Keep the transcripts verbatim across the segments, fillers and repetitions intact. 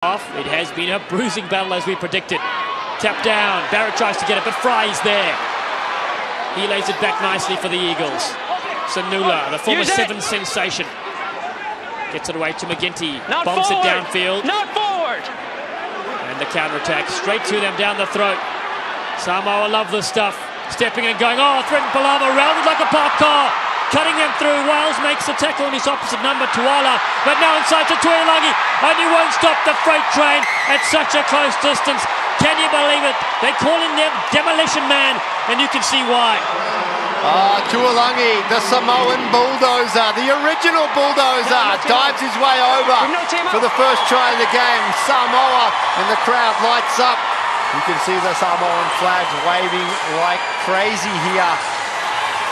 Off. It has been a bruising battle as we predicted. Tap down, Barrett tries to get it, but Fry is there. He lays it back nicely for the Eagles. Sanula, the former seven sensation, gets it away to McGinty, not bombs forward. It downfield. Not forward! And the counter-attack, straight to them, down the throat. Samoa love this stuff, stepping and going, oh, Thretton Palamo, rounded like a parked car. Cutting them through, Wales makes the tackle on his opposite number, Tuala, but now inside to Tuilagi, and he won't stop the freight train at such a close distance. Can you believe it? They call him their demolition man, and you can see why. Ah, Tuilagi, the Samoan bulldozer, the original bulldozer, dives his way over for the first try of the game. Samoa, and the crowd lights up. You can see the Samoan flags waving like crazy here.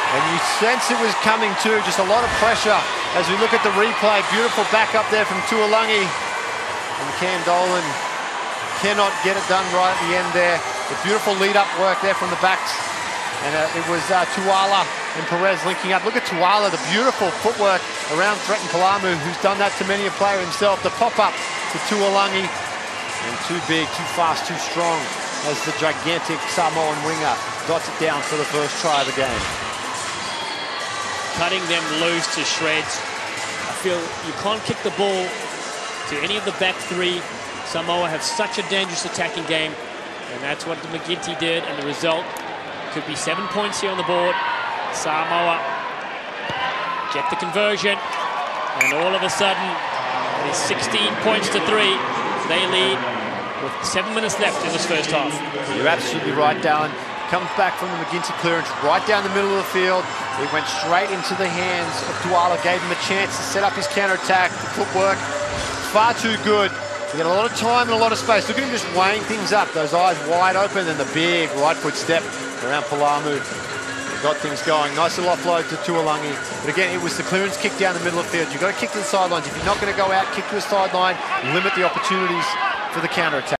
And you sense it was coming too, just a lot of pressure as we look at the replay. Beautiful back up there from Tuilagi. And Cam Dolan cannot get it done right at the end there. The beautiful lead-up work there from the backs. And uh, it was uh, Tuala and Perez linking up. Look at Tuala, the beautiful footwork around Thretton Palamo, who's done that to many a player himself. The pop-up to Tuilagi. And too big, too fast, too strong as the gigantic Samoan winger dots it down for the first try of the game. Cutting them loose to shreds. I feel you can't kick the ball to any of the back three. Samoa have such a dangerous attacking game, and that's what McGinty did, and the result could be seven points here on the board. Samoa get the conversion, and all of a sudden, it is sixteen points to three. They lead with seven minutes left in this first half. You're absolutely right, Dallin. Comes back from the McGinty clearance right down the middle of the field. It went straight into the hands of Tuala, gave him a chance to set up his counter-attack. The footwork, far too good. He had a lot of time and a lot of space. Look at him just weighing things up. Those eyes wide open and the big right foot step around Palamo. Got things going. Nice little offload to Tuilagi. But again, it was the clearance kick down the middle of the field. You've got to kick to the sidelines. If you're not going to go out, kick to the sideline. Limit the opportunities for the counter-attack.